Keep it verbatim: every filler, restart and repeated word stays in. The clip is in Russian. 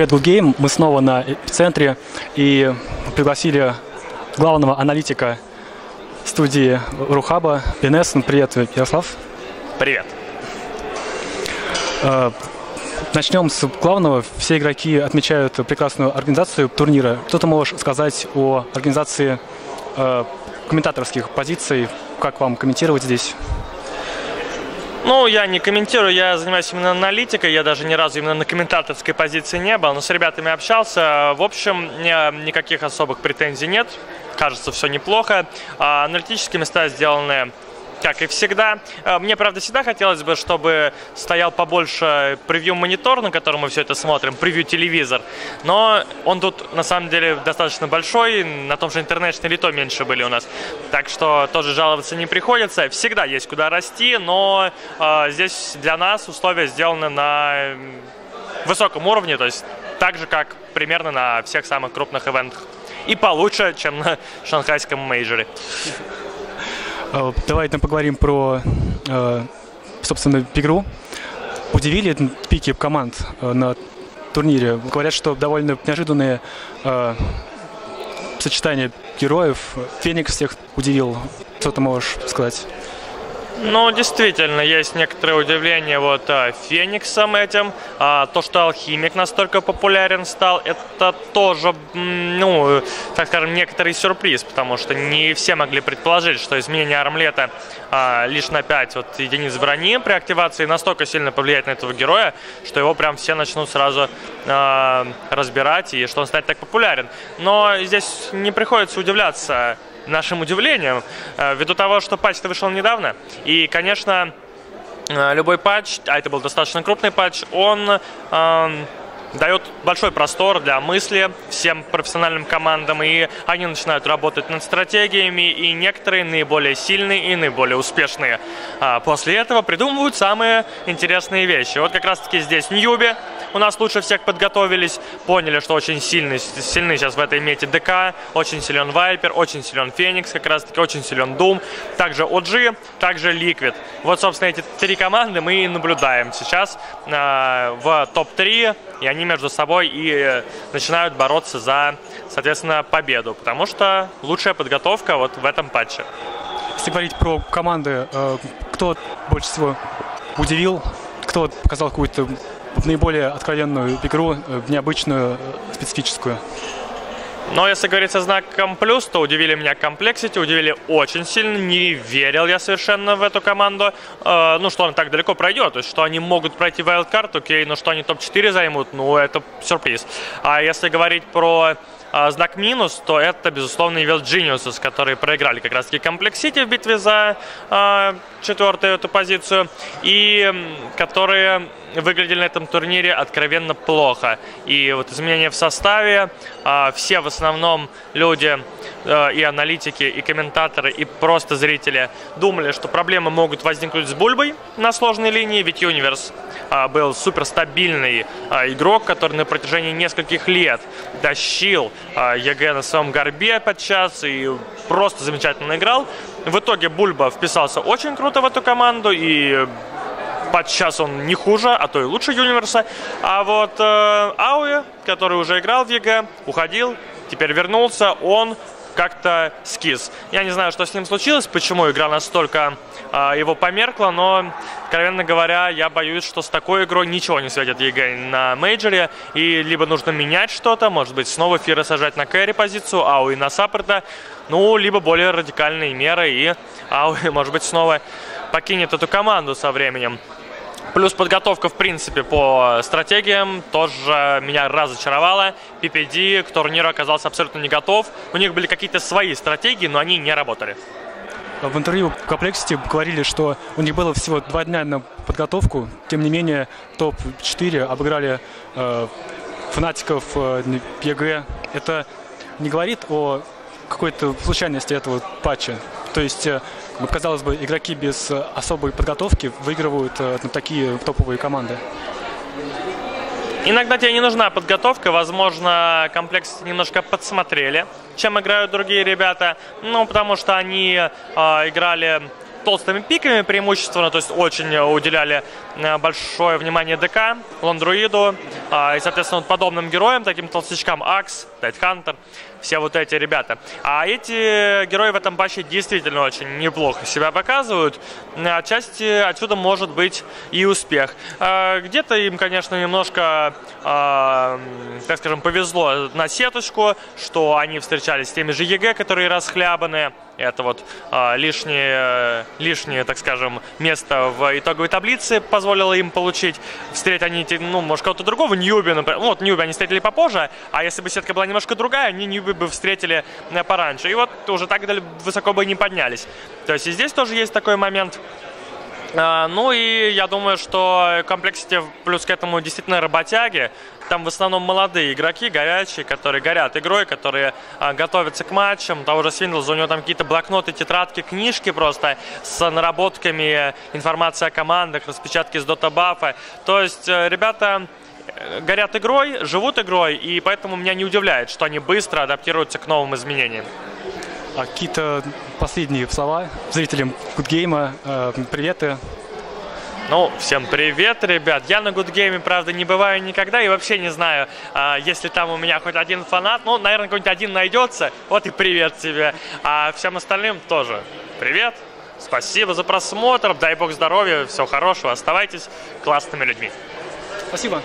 Привет, Глугейм. Мы снова на центре и пригласили главного аналитика студии Рухаба, Пинесон. Привет, Ярослав. Привет. Начнем с главного. Все игроки отмечают прекрасную организацию турнира. Что ты можешь сказать о организации комментаторских позиций? Как вам комментировать здесь? Ну, я не комментирую, я занимаюсь именно аналитикой, я даже ни разу именно на комментаторской позиции не был, но с ребятами общался. В общем, никаких особых претензий нет, кажется, все неплохо. А аналитические места сделаны, как и всегда. Мне, правда, всегда хотелось бы, чтобы стоял побольше превью-монитор, на котором мы все это смотрим, превью-телевизор. Но он тут, на самом деле, достаточно большой. На том же интернешнл и то меньше были у нас. Так что тоже жаловаться не приходится. Всегда есть куда расти, но э, здесь для нас условия сделаны на высоком уровне. То есть так же, как примерно на всех самых крупных ивентах. И получше, чем на шанхайском мейджоре. Давайте поговорим про, собственно, игру. Удивили пики команд на турнире? Говорят, что довольно неожиданные сочетания героев. Феникс всех удивил. Что ты можешь сказать? Ну, действительно, есть некоторое удивление вот Фениксом этим. А, то, что Алхимик настолько популярен стал, это тоже, ну, так скажем, некоторый сюрприз, потому что не все могли предположить, что изменение Армлета а, лишь на пять вот, единиц брони при активации настолько сильно повлияет на этого героя, что его прям все начнут сразу а, разбирать и что он станет так популярен. Но здесь не приходится удивляться нашим удивлением, ввиду того, что патч-то вышел недавно, и, конечно, любой патч, а это был достаточно крупный патч, он э, дает большой простор для мысли всем профессиональным командам, и они начинают работать над стратегиями, и некоторые наиболее сильные и наиболее успешные. А после этого придумывают самые интересные вещи. Вот как раз-таки здесь Ньюбе у нас лучше всех подготовились, поняли, что очень сильны, сильны сейчас в этой мете ДК, очень силен Вайпер, очень силен Феникс, как раз таки очень силен Дум, также о джи, также Ликвид. Вот, собственно, эти три команды мы и наблюдаем сейчас э, в топ три, и они между собой и начинают бороться за, соответственно, победу, потому что лучшая подготовка вот в этом патче. Если говорить про команды, э, кто больше всего удивил, кто показал какую-то наиболее откровенную игру, необычную, специфическую? Но если говорить со знаком плюс, то удивили меня компLexity, удивили очень сильно, не верил я совершенно в эту команду, э, ну, что он так далеко пройдет, то есть, что они могут пройти вайлдкарт, окей, но что они топ четыре займут, ну, это сюрприз. А если говорить про э, знак минус, то это, безусловно, Evil Geniuses, которые проиграли как раз-таки компLexity в битве за э, четвертую эту позицию, и которые выглядели на этом турнире откровенно плохо. И вот изменения в составе, э, все в основном люди, э, и аналитики, и комментаторы, и просто зрители думали, что проблемы могут возникнуть с Бульбой на сложной линии, ведь Юниверс э, был суперстабильный э, игрок, который на протяжении нескольких лет тащил э, ЕГЭ на своем горбе подчас и просто замечательно играл. В итоге Бульба вписался очень круто в эту команду, и подчас он не хуже, а то и лучше Юниверса. А вот э, Ауэ, который уже играл в ЕГЭ, уходил, теперь вернулся, он как-то скис. Я не знаю, что с ним случилось, почему игра настолько э, его померкла, но, откровенно говоря, я боюсь, что с такой игрой ничего не светит ЕГЭ на мейджоре, и либо нужно менять что-то, может быть, снова Фира сажать на кэри позицию, Ауэ на саппорта, ну, либо более радикальные меры, и Ауэ, может быть, снова покинет эту команду со временем. Плюс подготовка, в принципе, по стратегиям тоже меня разочаровала. пи пи ди к турниру оказался абсолютно не готов. У них были какие-то свои стратегии, но они не работали. В интервью компLexity говорили, что у них было всего два дня на подготовку. Тем не менее, топ четыре обыграли э, фанатиков э, ЕГЭ. Это не говорит о какой-то случайности этого патча? То есть, казалось бы, игроки без особой подготовки выигрывают такие топовые команды. Иногда тебе не нужна подготовка, возможно, комплексы немножко подсмотрели, чем играют другие ребята, ну, потому что они э, играли толстыми пиками преимущественно, то есть очень уделяли большое внимание ДК, Лондруиду и, соответственно, подобным героям, таким толстячкам Акс, Тайтхантер, все вот эти ребята. А эти герои в этом патче действительно очень неплохо себя показывают. Отчасти отсюда может быть и успех. Где-то им, конечно, немножко, так скажем, повезло на сеточку, что они встречались с теми же ЕГЭ, которые расхлябаны. Это вот лишнее, лишнее, так скажем, место в итоговой таблице позволило им получить. Встретить они, ну, может, кого-то другого, Ньюби, например. Ну, вот Ньюби они встретили попозже, а если бы сетка была немножко другая, они Ньюби бы встретили пораньше. И вот уже так высоко бы не поднялись. То есть и здесь тоже есть такой момент. Ну и я думаю, что компLexity плюс к этому действительно работяги. Там в основном молодые игроки, горячие, которые горят игрой, которые а, готовятся к матчам. Того же Синдлзу, у него там какие-то блокноты, тетрадки, книжки просто с наработками, информация о командах, распечатки с дота-бафа. То есть ребята горят игрой, живут игрой, и поэтому меня не удивляет, что они быстро адаптируются к новым изменениям. А какие-то последние слова зрителям Глугейма, э, приветы. Ну, всем привет, ребят. Я на Глугейме, правда, не бываю никогда и вообще не знаю, а, если там у меня хоть один фанат, ну, наверное, какой-нибудь один найдется, вот и привет тебе. А всем остальным тоже привет, спасибо за просмотр, дай бог здоровья, всего хорошего, оставайтесь классными людьми. Спасибо.